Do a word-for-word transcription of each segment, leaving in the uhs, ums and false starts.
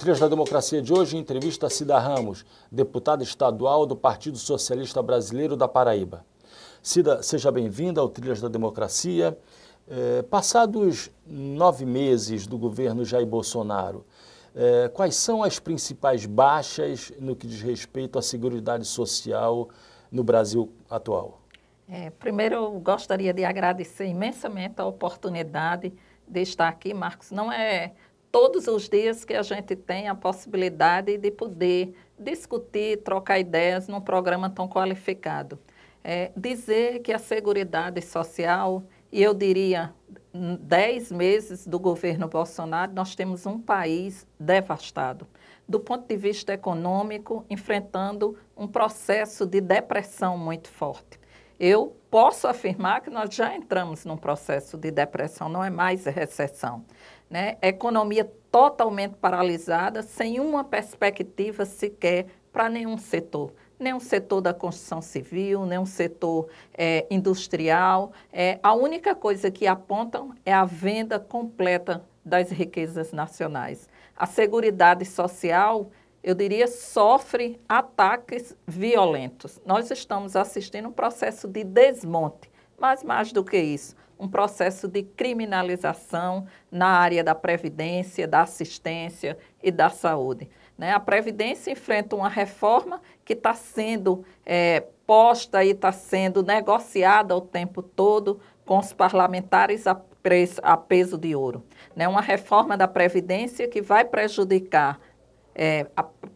Trilhas da Democracia de hoje entrevista a Cida Ramos, deputada estadual do Partido Socialista Brasileiro da Paraíba. Cida, seja bem-vinda ao Trilhas da Democracia. É, passados nove meses do governo Jair Bolsonaro, é, quais são as principais baixas no que diz respeito à Seguridade Social no Brasil atual? É, primeiro, eu gostaria de agradecer imensamente a oportunidade de estar aqui, Marcos. Não é todos os dias que a gente tem a possibilidade de poder discutir, trocar ideias num programa tão qualificado. É, dizer que a Seguridade Social, e eu diria, dez meses do governo Bolsonaro, nós temos um país devastado. Do ponto de vista econômico, enfrentando um processo de depressão muito forte. Eu posso afirmar que nós já entramos num processo de depressão, não é mais recessão, né? Economia totalmente paralisada, sem uma perspectiva sequer para nenhum setor. Nem um setor da construção civil, nem um setor é, industrial. É, a única coisa que apontam é a venda completa das riquezas nacionais. A Seguridade Social, eu diria, sofre ataques violentos. Nós estamos assistindo um processo de desmonte, mas mais do que isso, um processo de criminalização na área da previdência, da assistência e da saúde. A Previdência enfrenta uma reforma que está sendo é, posta e está sendo negociada o tempo todo com os parlamentares a, preço, a peso de ouro. Né? Uma reforma da Previdência que vai prejudicar é,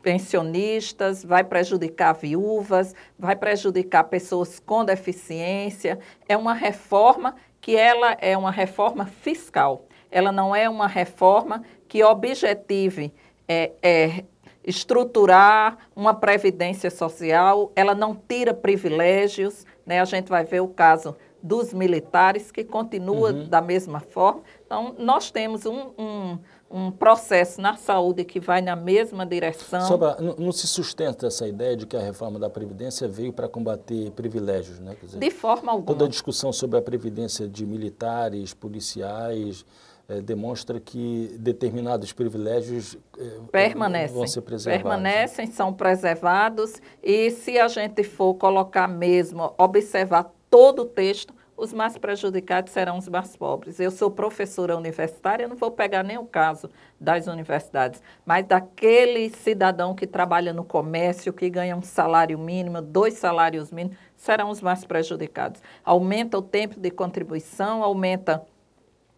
pensionistas, vai prejudicar viúvas, vai prejudicar pessoas com deficiência. É uma reforma que ela é uma reforma fiscal. Ela não é uma reforma que objetive É, é, estruturar uma previdência social, ela não tira privilégios, né? A gente vai ver o caso dos militares, que continua uhum. da mesma forma. Então, nós temos um, um, um processo na saúde que vai na mesma direção. Sobra, não, não se sustenta essa ideia de que a reforma da Previdência veio para combater privilégios, né? Quer dizer, de forma alguma. Toda a discussão sobre a Previdência de militares, policiais, É, demonstra que determinados privilégios é, permanecem, vão ser preservados. Permanecem, são preservados, e se a gente for colocar mesmo, observar todo o texto, os mais prejudicados serão os mais pobres. Eu sou professora universitária, não vou pegar nem o caso das universidades, mas daquele cidadão que trabalha no comércio, que ganha um salário mínimo, dois salários mínimos, serão os mais prejudicados. Aumenta o tempo de contribuição, aumenta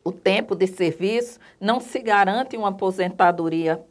o tempo de serviço, não se garante uma aposentadoria,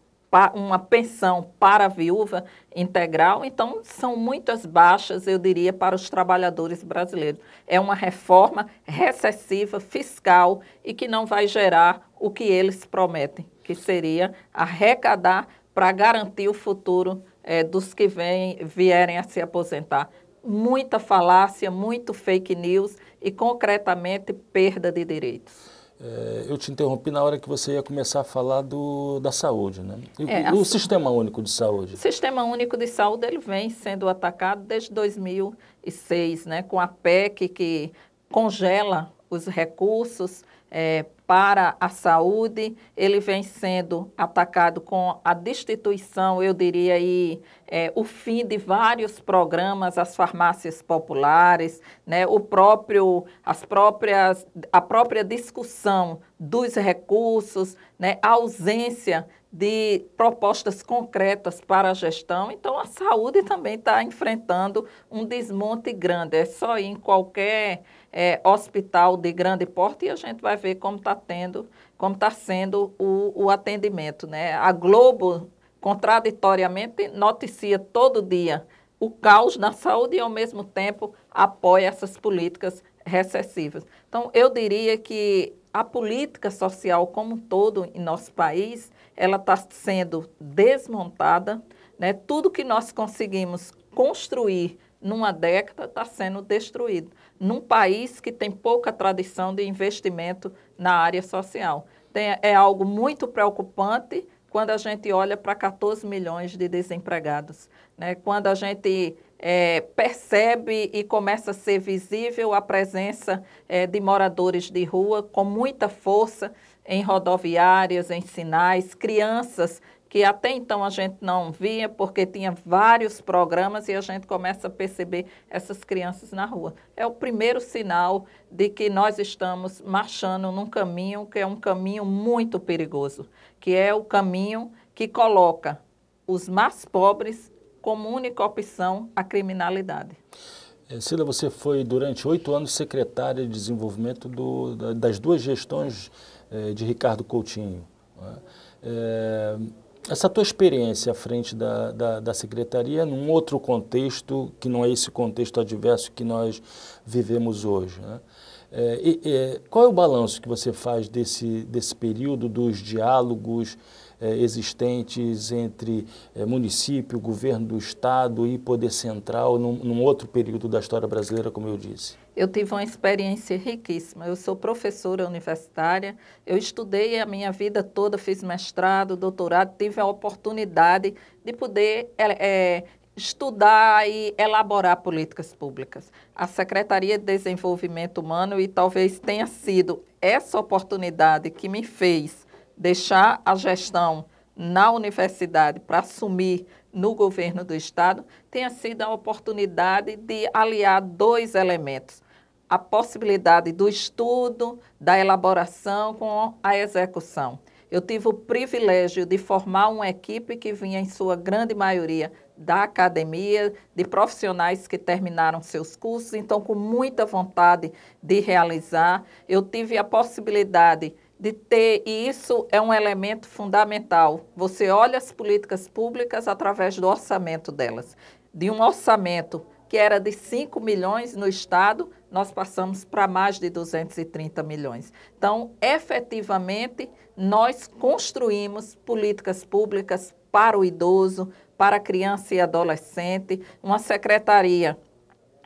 uma pensão para a viúva integral. Então, são muitas baixas, eu diria, para os trabalhadores brasileiros. É uma reforma recessiva, fiscal, e que não vai gerar o que eles prometem, que seria arrecadar para garantir o futuro é, dos que vem, vierem a se aposentar. Muita falácia, muito fake news e, concretamente, perda de direitos. É, eu te interrompi na hora que você ia começar a falar do, da saúde, né? E, é, o assim, Sistema Único de Saúde? O Sistema Único de Saúde, ele vem sendo atacado desde dois mil e seis, né? Com a P E C que congela os recursos é, para a saúde, ele vem sendo atacado com a destituição, eu diria, e é, o fim de vários programas, as farmácias populares, né, o próprio, as próprias, a própria discussão dos recursos, né, a ausência de propostas concretas para a gestão. Então, a saúde também está enfrentando um desmonte grande. É só ir em qualquer é, hospital de grande porte e a gente vai ver como está tendo, como está sendo o, o atendimento, né? A Globo, contraditoriamente, noticia todo dia o caos na saúde e, ao mesmo tempo, apoia essas políticas recessivas. Então, eu diria que a política social como um todo em nosso país, ela está sendo desmontada, né? Tudo que nós conseguimos construir numa década está sendo destruído, num país que tem pouca tradição de investimento na área social. Tem, é algo muito preocupante quando a gente olha para quatorze milhões de desempregados, né? Quando a gente É, percebe e começa a ser visível a presença é, de moradores de rua com muita força em rodoviárias, em sinais, crianças que até então a gente não via, porque tinha vários programas, e a gente começa a perceber essas crianças na rua. É o primeiro sinal de que nós estamos marchando num caminho que é um caminho muito perigoso, que é o caminho que coloca os mais pobres como única opção à criminalidade. Cida, você foi durante oito anos secretária de desenvolvimento do, das duas gestões de Ricardo Coutinho. É, essa tua experiência à frente da, da, da secretaria num outro contexto, que não é esse contexto adverso que nós vivemos hoje, né? é, é, qual é o balanço que você faz desse, desse período dos diálogos é, existentes entre é, município, governo do Estado e poder central num, num outro período da história brasileira, como eu disse? Eu tive uma experiência riquíssima. Eu sou professora universitária, eu estudei a minha vida toda, fiz mestrado, doutorado, tive a oportunidade de poder é, estudar e elaborar políticas públicas. A Secretaria de Desenvolvimento Humano, e talvez tenha sido essa oportunidade que me fez deixar a gestão na universidade para assumir no governo do Estado, tenha sido a oportunidade de aliar dois elementos: a possibilidade do estudo, da elaboração com a execução. Eu tive o privilégio de formar uma equipe que vinha, em sua grande maioria, da academia, de profissionais que terminaram seus cursos, então com muita vontade de realizar. Eu tive a possibilidade de ter, e isso é um elemento fundamental, você olha as políticas públicas através do orçamento delas. De um orçamento que era de cinco milhões no Estado, nós passamos para mais de duzentos e trinta milhões. Então, efetivamente, nós construímos políticas públicas para o idoso, para a criança e adolescente, uma secretaria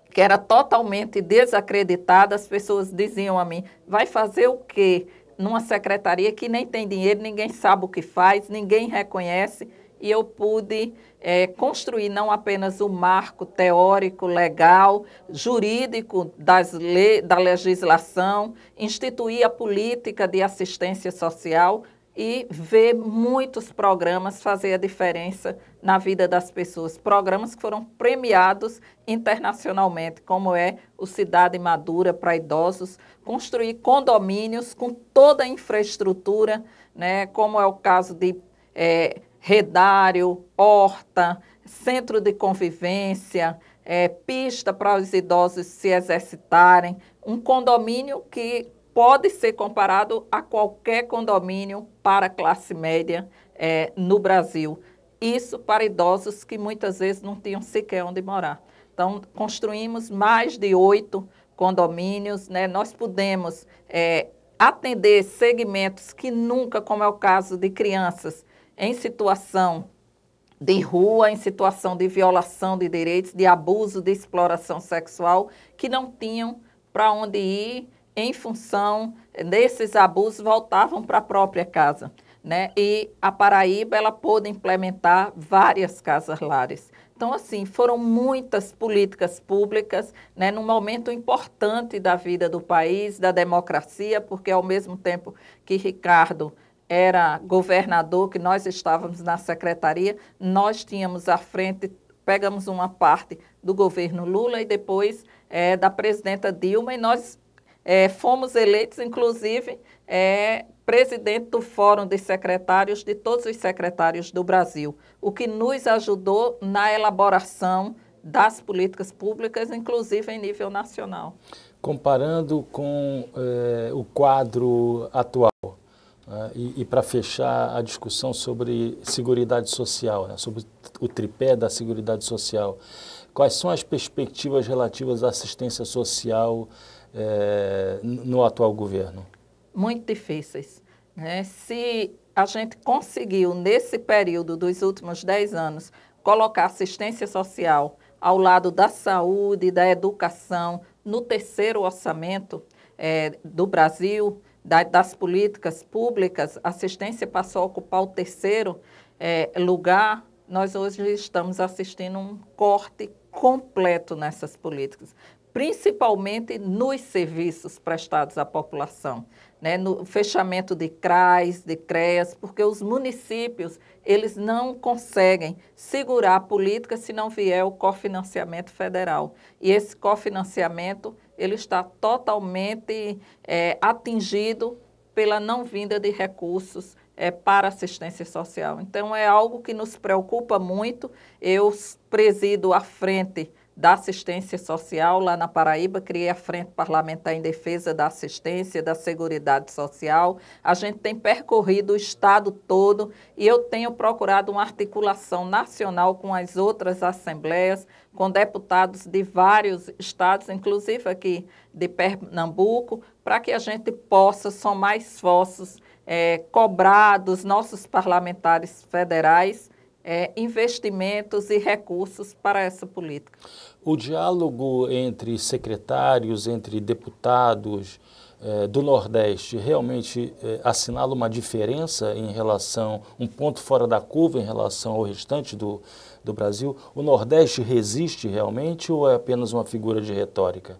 que era totalmente desacreditada. As pessoas diziam a mim: vai fazer o quê? Numa secretaria que nem tem dinheiro, ninguém sabe o que faz, ninguém reconhece. E eu pude é, construir não apenas o marco teórico, legal, jurídico das le- da legislação, instituir a política de assistência social e ver muitos programas fazer a diferença na vida das pessoas. Programas que foram premiados internacionalmente, como é o Cidade Madura para idosos, construir condomínios com toda a infraestrutura, né, como é o caso de é, Redário, horta, centro de convivência, é, pista para os idosos se exercitarem, um condomínio que pode ser comparado a qualquer condomínio para classe média é, no Brasil. Isso para idosos que muitas vezes não tinham sequer onde morar. Então, construímos mais de oito condomínios, né? Nós pudemos é, atender segmentos que nunca, como é o caso de crianças em situação de rua, em situação de violação de direitos, de abuso, de exploração sexual, que não tinham para onde ir. Em função desses abusos, voltavam para a própria casa, né? E a Paraíba, ela pôde implementar várias casas-lares. Então, assim, foram muitas políticas públicas, né, num momento importante da vida do país, da democracia, porque ao mesmo tempo que Ricardo era governador, que nós estávamos na secretaria, nós tínhamos à frente, pegamos uma parte do governo Lula e depois é, da presidenta Dilma, e nós É, fomos eleitos, inclusive, é, presidente do Fórum de Secretários, de todos os secretários do Brasil, o que nos ajudou na elaboração das políticas públicas, inclusive em nível nacional. Comparando com é, o quadro atual, né, e, e para fechar a discussão sobre Seguridade Social, né, sobre o tripé da Seguridade Social, quais são as perspectivas relativas à assistência social É, no atual governo? Muito difíceis, né? Se a gente conseguiu, nesse período dos últimos dez anos, colocar assistência social ao lado da saúde, da educação, no terceiro orçamento é, do Brasil, da, das políticas públicas, assistência passou a ocupar o terceiro é, lugar, nós hoje estamos assistindo um corte completo nessas políticas, principalmente nos serviços prestados à população, né? No fechamento de C R As, de C R E A S, porque os municípios, eles não conseguem segurar a política se não vier o cofinanciamento federal. E esse cofinanciamento, ele está totalmente é, atingido pela não vinda de recursos é, para assistência social. Então, é algo que nos preocupa muito. Eu presido à frente da assistência social lá na Paraíba, criei a Frente Parlamentar em Defesa da Assistência, da Seguridade Social. A gente tem percorrido o estado todo e eu tenho procurado uma articulação nacional com as outras assembleias, com deputados de vários estados, inclusive aqui de Pernambuco, para que a gente possa somar esforços, é, cobrar dos nossos parlamentares federais É, investimentos e recursos para essa política. O diálogo entre secretários, entre deputados eh, do Nordeste, realmente eh, assinala uma diferença em relação, um ponto fora da curva em relação ao restante do, do Brasil? O Nordeste resiste realmente ou é apenas uma figura de retórica?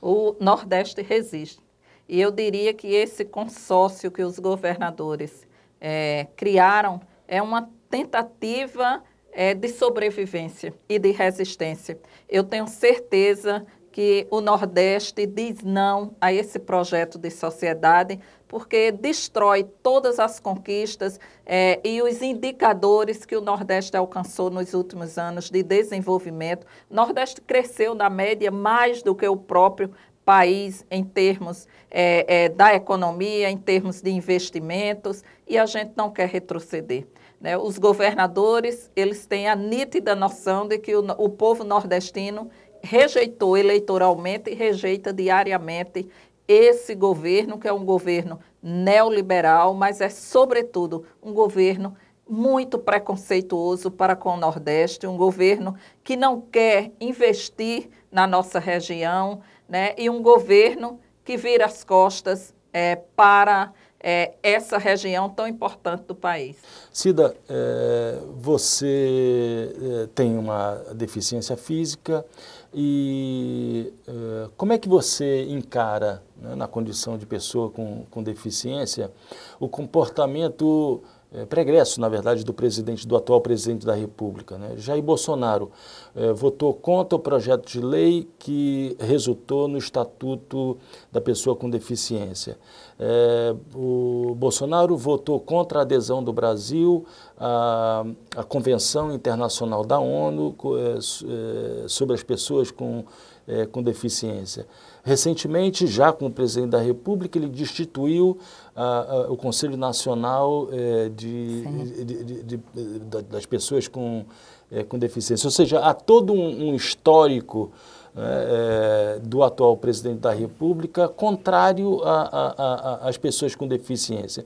O Nordeste resiste. E eu diria que esse consórcio que os governadores eh, criaram é uma tentativa é, de sobrevivência e de resistência. Eu tenho certeza que o Nordeste diz não a esse projeto de sociedade, porque destrói todas as conquistas é, e os indicadores que o Nordeste alcançou nos últimos anos de desenvolvimento. O Nordeste cresceu, na média, mais do que o próprio país em termos é, é, da economia, em termos de investimentos, e a gente não quer retroceder. Né? Os governadores, eles têm a nítida noção de que o, o povo nordestino rejeitou eleitoralmente e rejeita diariamente esse governo, que é um governo neoliberal, mas é, sobretudo, um governo muito preconceituoso para com o Nordeste, um governo que não quer investir na nossa região, né? E um governo que vira as costas é, para... É, essa região tão importante do país. Cida, é, você é, tem uma deficiência física e é, como é que você encara, né, na condição de pessoa com, com deficiência, o comportamento é, pregresso, na verdade, do presidente, do atual presidente da República, né? Jair Bolsonaro é, votou contra o projeto de lei que resultou no Estatuto da Pessoa com Deficiência. É, o Bolsonaro votou contra a adesão do Brasil à, à Convenção Internacional da ONU é, sobre as pessoas com, é, com deficiência. Recentemente, já como presidente da República, ele destituiu a, a, o Conselho Nacional é, de, de, de, de, de, das Pessoas com, é, com Deficiência. Ou seja, há todo um, um histórico É, do atual presidente da República, contrário às pessoas com deficiência.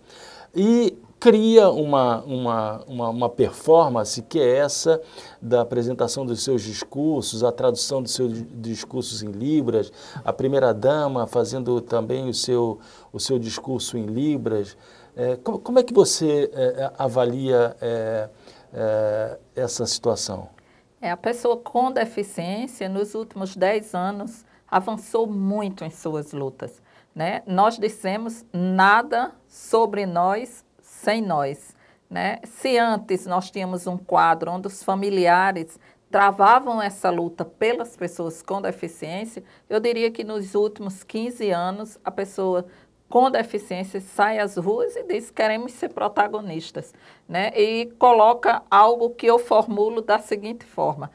E cria uma, uma, uma, uma performance que é essa da apresentação dos seus discursos, a tradução dos seus discursos em libras, a primeira-dama fazendo também o seu, o seu discurso em libras. É, como, como é que você é, avalia é, é, essa situação? É, a pessoa com deficiência, nos últimos dez anos, avançou muito em suas lutas, né? Nós dissemos nada sobre nós sem nós, né? Se antes nós tínhamos um quadro onde os familiares travavam essa luta pelas pessoas com deficiência, eu diria que nos últimos quinze anos, a pessoa com deficiência sai às ruas e diz: queremos ser protagonistas, né? E coloca algo que eu formulo da seguinte forma: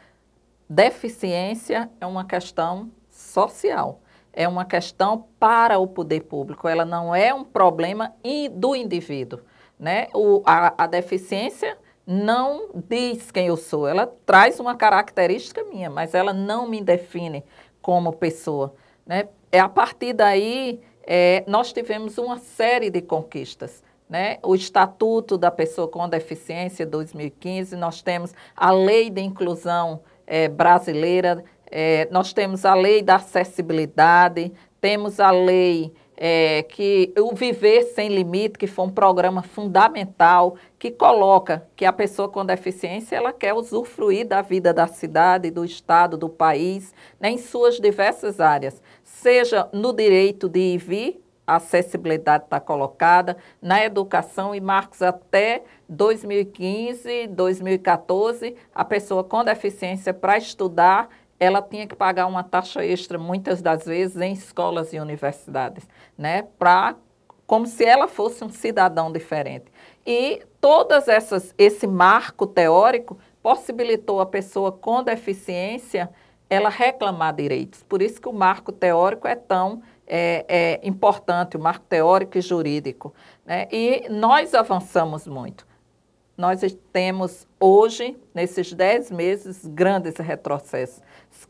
deficiência é uma questão social, é uma questão para o poder público, ela não é um problema do indivíduo, né? O, a, a deficiência não diz quem eu sou, ela traz uma característica minha, mas ela não me define como pessoa, né? É a partir daí... É, nós tivemos uma série de conquistas, né? O Estatuto da Pessoa com Deficiência, dois mil e quinze, nós temos a Lei de Inclusão é, brasileira, é, nós temos a Lei da Acessibilidade, temos a Lei é, que o Viver Sem Limite, que foi um programa fundamental, que coloca que a pessoa com deficiência ela quer usufruir da vida da cidade, do estado, do país, né, em suas diversas áreas, seja no direito de ir e vir, a acessibilidade está colocada, na educação e marcos até dois mil e quinze, dois mil e quatorze, a pessoa com deficiência para estudar, ela tinha que pagar uma taxa extra, muitas das vezes, em escolas e universidades, né? Pra, como se ela fosse um cidadão diferente. E todas essas, esse marco teórico possibilitou a pessoa com deficiência ela reclamar direitos. Por isso que o marco teórico é tão É, é importante, o marco teórico e jurídico, né? E nós avançamos muito. Nós temos hoje, nesses dez meses, grandes retrocessos.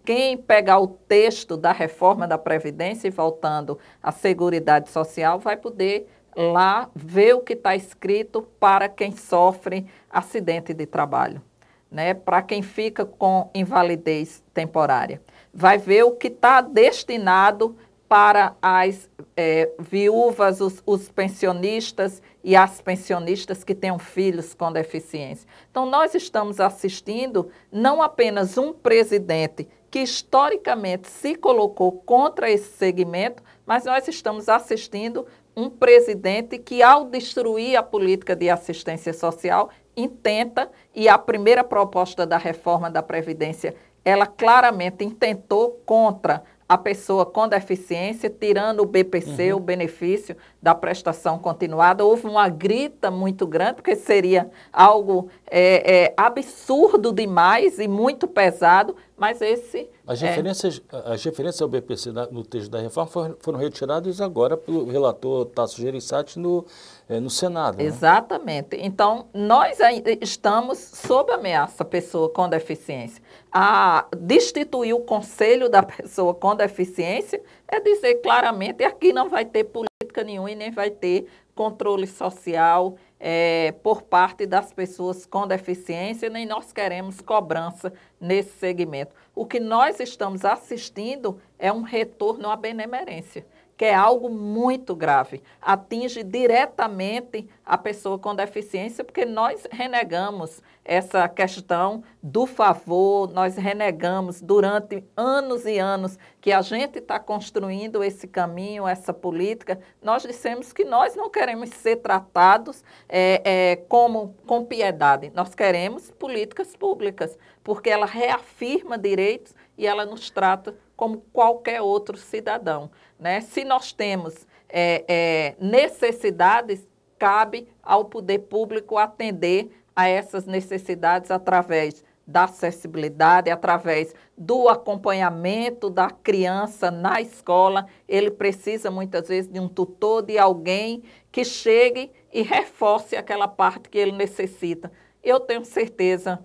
Quem pegar o texto da reforma da Previdência e voltando à Seguridade Social vai poder lá ver o que está escrito para quem sofre acidente de trabalho, né? Para quem fica com invalidez temporária. Vai ver o que está destinado para as é, viúvas, os, os pensionistas e as pensionistas que tenham filhos com deficiência. Então, nós estamos assistindo não apenas um presidente que historicamente se colocou contra esse segmento, mas nós estamos assistindo um presidente que, ao destruir a política de assistência social, intenta, e a primeira proposta da reforma da Previdência, ela claramente intentou contra a pessoa com deficiência, tirando o B P C, uhum. o benefício da prestação continuada. Houve uma grita muito grande, porque seria algo é, é, absurdo demais e muito pesado, mas esse... As referências, é... as referências ao B P C na, no texto da reforma foram, foram retiradas agora pelo relator Tasso Gerissati no, é, no Senado. Né? Exatamente. Então, nós estamos sob ameaça, pessoa com deficiência. A destituir o conselho da pessoa com deficiência é dizer claramente, aqui não vai ter política nenhuma e nem vai ter controle social é, por parte das pessoas com deficiência, nem nós queremos cobrança nesse segmento. O que nós estamos assistindo é um retorno à benemerência, que é algo muito grave, atinge diretamente a pessoa com deficiência, porque nós renegamos essa questão do favor, nós renegamos durante anos e anos que a gente está construindo esse caminho, essa política, nós dissemos que nós não queremos ser tratados é, é, como, com piedade, nós queremos políticas públicas, porque ela reafirma direitos e ela nos trata como qualquer outro cidadão, né? Se nós temos é, é, necessidades, cabe ao poder público atender a essas necessidades através da acessibilidade, através do acompanhamento da criança na escola. Ele precisa muitas vezes de um tutor, de alguém que chegue e reforce aquela parte que ele necessita. Eu tenho certeza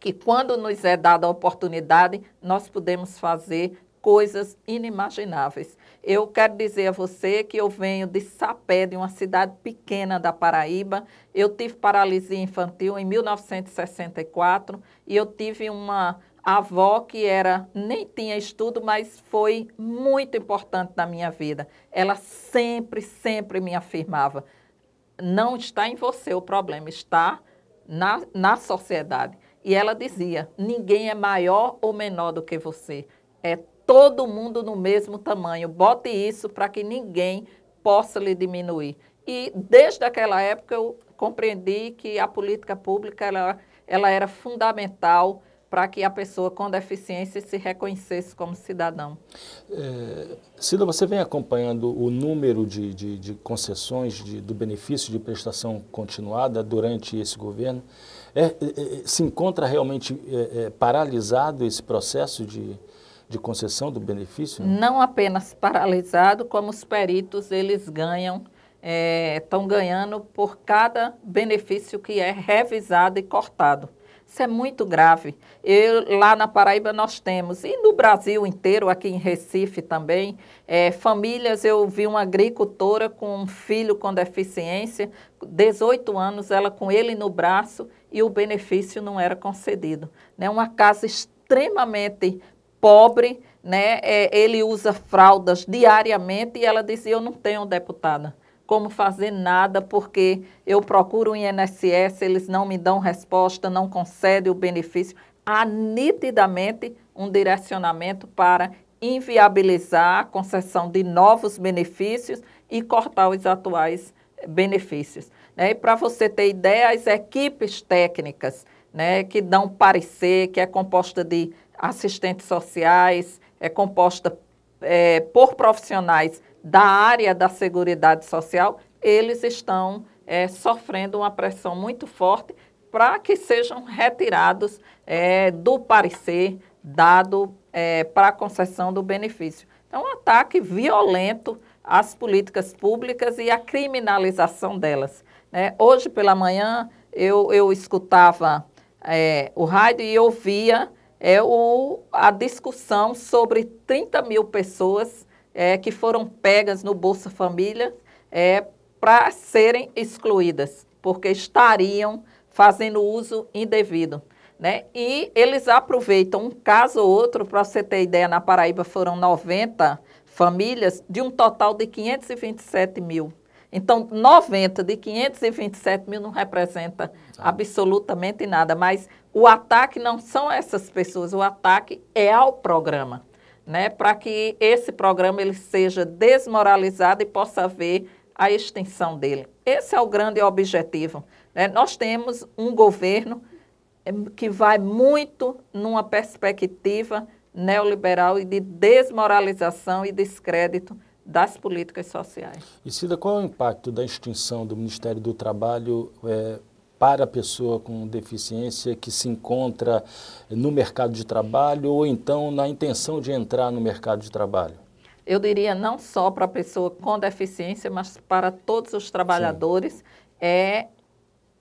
que quando nos é dada a oportunidade, nós podemos fazer coisas inimagináveis. Eu quero dizer a você que eu venho de Sapé, de uma cidade pequena da Paraíba. Eu tive paralisia infantil em mil novecentos e sessenta e quatro e eu tive uma avó que era, nem tinha estudo, mas foi muito importante na minha vida. Ela sempre, sempre me afirmava, não está em você o problema, está na, na sociedade. E ela dizia, ninguém é maior ou menor do que você, é todo mundo no mesmo tamanho, bote isso para que ninguém possa lhe diminuir. E desde aquela época eu compreendi que a política pública ela, ela era fundamental para que a pessoa com deficiência se reconhecesse como cidadão. É, Cida, você vem acompanhando o número de, de, de concessões de, do benefício de prestação continuada durante esse governo. É, é, se encontra realmente é, é, paralisado esse processo de, de concessão do benefício? Né? Não apenas paralisado, como os peritos eles ganham, estão é, ganhando por cada benefício que é revisado e cortado. Isso é muito grave. Eu, lá na Paraíba nós temos, e no Brasil inteiro, aqui em Recife também, é, famílias, eu vi uma agricultora com um filho com deficiência, dezoito anos, ela com ele no braço e o benefício não era concedido. Né? Uma casa extremamente pobre, né, é, ele usa fraldas diariamente e ela dizia, eu não tenho, deputada, como fazer nada, porque eu procuro o I N S S, eles não me dão resposta, não concedem o benefício. Há nitidamente um direcionamento para inviabilizar a concessão de novos benefícios e cortar os atuais benefícios. Né? E para você ter ideia, as equipes técnicas, né, que dão parecer, que é composta de assistentes sociais, é composta é, por profissionais da área da Seguridade Social, eles estão é, sofrendo uma pressão muito forte para que sejam retirados é, do parecer dado é, para a concessão do benefício. Então, um ataque violento às políticas públicas e à criminalização delas. Né? Hoje pela manhã, eu, eu escutava é, o rádio e ouvia é, o, a discussão sobre trinta mil pessoas É, que foram pegas no Bolsa Família é, para serem excluídas, porque estariam fazendo uso indevido. Né? E eles aproveitam um caso ou outro, para você ter ideia, na Paraíba foram noventa famílias, de um total de quinhentos e vinte e sete mil. Então, noventa de quinhentos e vinte e sete mil não representa absolutamente nada, mas o ataque não são essas pessoas, o ataque é ao programa. Né, para que esse programa ele seja desmoralizado e possa haver a extinção dele. Esse é o grande objetivo. Né? Nós temos um governo que vai muito numa perspectiva neoliberal e de desmoralização e descrédito das políticas sociais. E Cida, qual é o impacto da extinção do Ministério do Trabalho é, para a pessoa com deficiência que se encontra no mercado de trabalho ou então na intenção de entrar no mercado de trabalho? Eu diria não só para a pessoa com deficiência, mas para todos os trabalhadores. Sim. É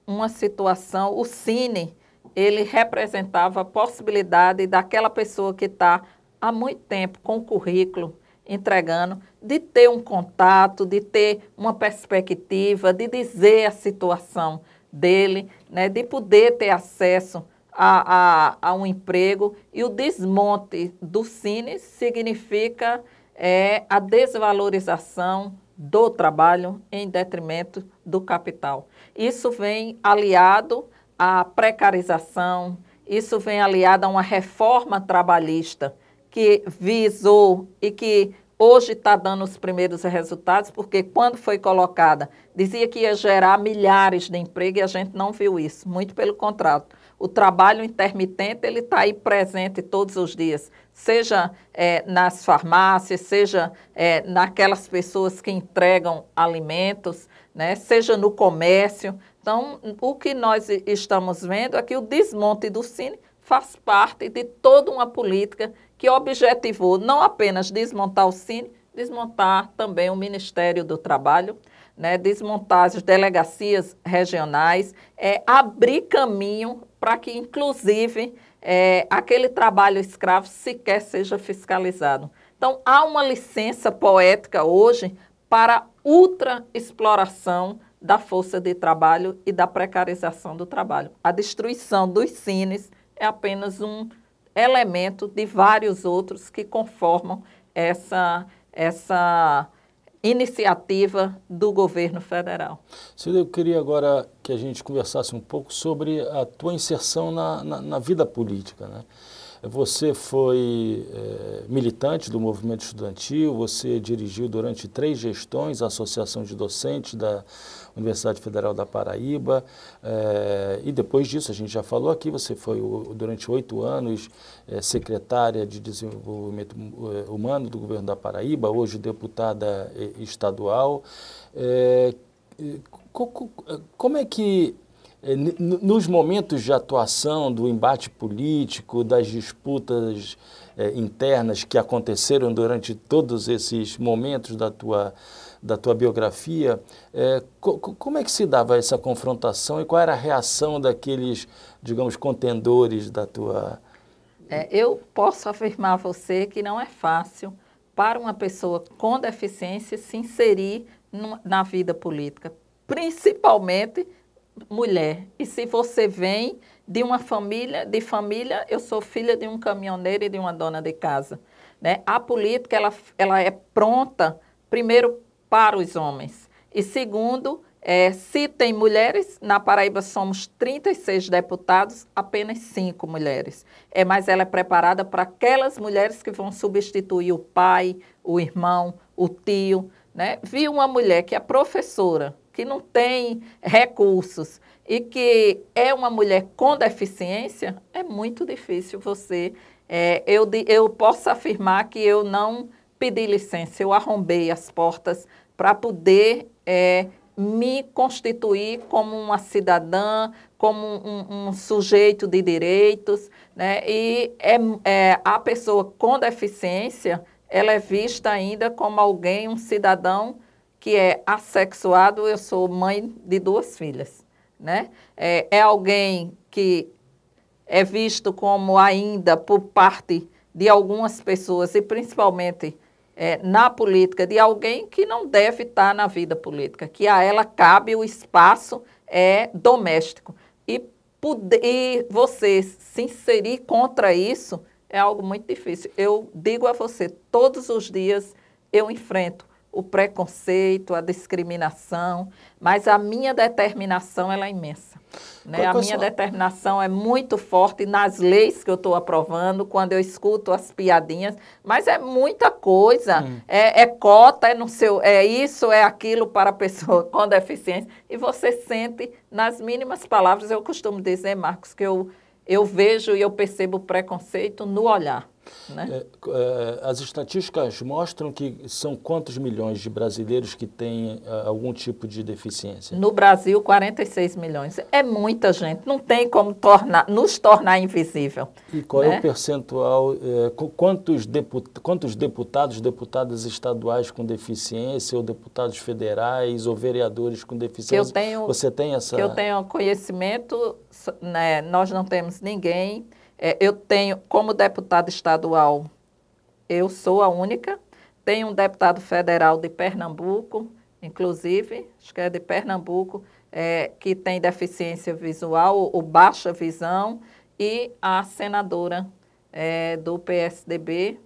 uma situação, o SINE, ele representava a possibilidade daquela pessoa que está há muito tempo com o currículo entregando, de ter um contato, de ter uma perspectiva, de dizer a situação dele, né, de poder ter acesso a, a, a um emprego. E o desmonte do SINE significa é, a desvalorização do trabalho em detrimento do capital. Isso vem aliado à precarização, isso vem aliado a uma reforma trabalhista que visou e que hoje está dando os primeiros resultados, porque quando foi colocada, dizia que ia gerar milhares de empregos e a gente não viu isso, muito pelo contrário. O trabalho intermitente ele está aí presente todos os dias, seja é, nas farmácias, seja é, naquelas pessoas que entregam alimentos, né, seja no comércio. Então, o que nós estamos vendo é que o desmonte do SINE faz parte de toda uma política que objetivou não apenas desmontar o SINE, desmontar também o Ministério do Trabalho, né, desmontar as delegacias regionais, é, abrir caminho para que, inclusive, é, aquele trabalho escravo sequer seja fiscalizado. Então, há uma licença poética hoje para ultra-exploração da força de trabalho e da precarização do trabalho. A destruição dos SINES é apenas um elemento de vários outros que conformam essa, essa iniciativa do governo federal. Cida, eu queria agora que a gente conversasse um pouco sobre a tua inserção na, na, na vida política, né? Você foi é, militante do movimento estudantil, você dirigiu durante três gestões a Associação de Docentes da Universidade Federal da Paraíba, é, e depois disso, a gente já falou aqui, você foi durante oito anos é, secretária de Desenvolvimento Humano do governo da Paraíba, hoje deputada estadual. É, como é que... Nos momentos de atuação do embate político, das disputas eh, internas que aconteceram durante todos esses momentos da tua, da tua biografia, eh, co como é que se dava essa confrontação e qual era a reação daqueles, digamos, contendores da tua... É, eu posso afirmar a você que não é fácil para uma pessoa com deficiência se inserir no, na vida política, principalmente mulher. E se você vem de uma família, de família, eu sou filha de um caminhoneiro e de uma dona de casa. né? A política ela, ela é pronta, primeiro, para os homens. E segundo, é, se tem mulheres, na Paraíba somos trinta e seis deputados, apenas cinco mulheres. É, mas ela é preparada para aquelas mulheres que vão substituir o pai, o irmão, o tio, né? Vi uma mulher que é professora, que não tem recursos e que é uma mulher com deficiência, é muito difícil você... É, eu, eu posso afirmar que eu não pedi licença, eu arrombei as portas para poder é, me constituir como uma cidadã, como um, um sujeito de direitos, né? E é, é, a pessoa com deficiência, ela é vista ainda como alguém, um cidadão que é assexuado. Eu sou mãe de duas filhas, né? É, é alguém que é visto como ainda por parte de algumas pessoas e principalmente... É, na política, de alguém que não deve estar na vida política, que a ela cabe o espaço é, doméstico. E, poder, e você se inserir contra isso é algo muito difícil. Eu digo a você, todos os dias eu enfrento o preconceito, a discriminação, mas a minha determinação ela é imensa. Né? A minha determinação é muito forte nas leis que eu estou aprovando, quando eu escuto as piadinhas, mas é muita coisa, hum. é, é cota, é, no seu, é isso, é aquilo para a pessoa com deficiência, e você sente nas mínimas palavras. Eu costumo dizer, Marcos, que eu, eu vejo e eu percebo o preconceito no olhar. Né? É, é, as estatísticas mostram que são quantos milhões de brasileiros que têm a, algum tipo de deficiência? No Brasil, quarenta e seis milhões. É muita gente, não tem como tornar, nos tornar invisível. E qual né? é o percentual, é, quantos, deput, quantos deputados, deputadas estaduais com deficiência, ou deputados federais, ou vereadores com deficiência? Eu tenho, Você tem essa... Eu tenho conhecimento, né, nós não temos ninguém... É, eu tenho, como deputada estadual, eu sou a única. Tenho um deputado federal de Pernambuco, inclusive, acho que é de Pernambuco, é, que tem deficiência visual ou, ou baixa visão. E a senadora é, do P S D B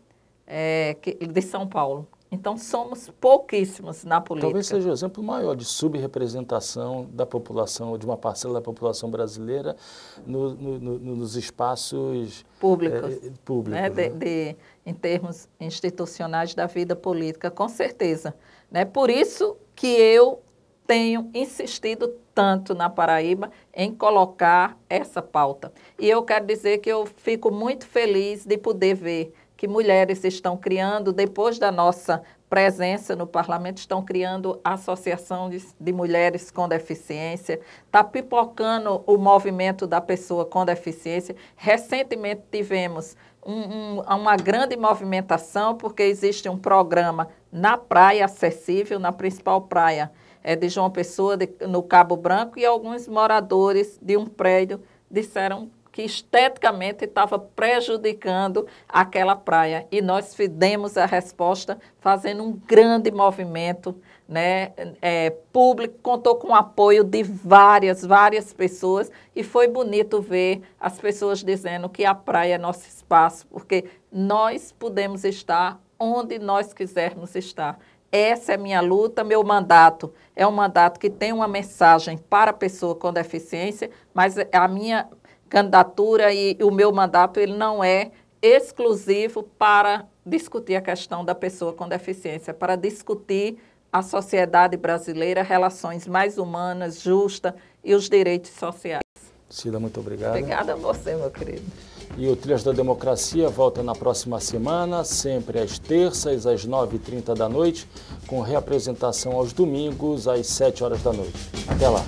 é, que, de São Paulo. Então, somos pouquíssimos na política. Talvez seja o exemplo maior de subrepresentação da população, de uma parcela da população brasileira no, no, no, nos espaços públicos, é, públicos né? De, de, em termos institucionais da vida política, com certeza. Né? Por isso que eu tenho insistido tanto na Paraíba em colocar essa pauta. E eu quero dizer que eu fico muito feliz de poder ver que mulheres estão criando, depois da nossa presença no parlamento, estão criando a Associação de, de Mulheres com Deficiência, está pipocando o movimento da pessoa com deficiência. Recentemente tivemos um, um, uma grande movimentação, porque existe um programa na praia acessível, na principal praia é, de João Pessoa, de, no Cabo Branco, e alguns moradores de um prédio disseram que esteticamente estava prejudicando aquela praia. E nós demos a resposta fazendo um grande movimento né, é, público, contou com o apoio de várias, várias pessoas, e foi bonito ver as pessoas dizendo que a praia é nosso espaço, porque nós podemos estar onde nós quisermos estar. Essa é minha luta, meu mandato é um mandato que tem uma mensagem para a pessoa com deficiência, mas a minha... candidatura e o meu mandato, ele não é exclusivo para discutir a questão da pessoa com deficiência, para discutir a sociedade brasileira, relações mais humanas, justas e os direitos sociais. Cida, muito obrigado. Obrigada a você, meu querido. E o Trilhas da Democracia volta na próxima semana, sempre às terças, às nove e trinta da noite, com reapresentação aos domingos, às sete horas da noite. Até lá.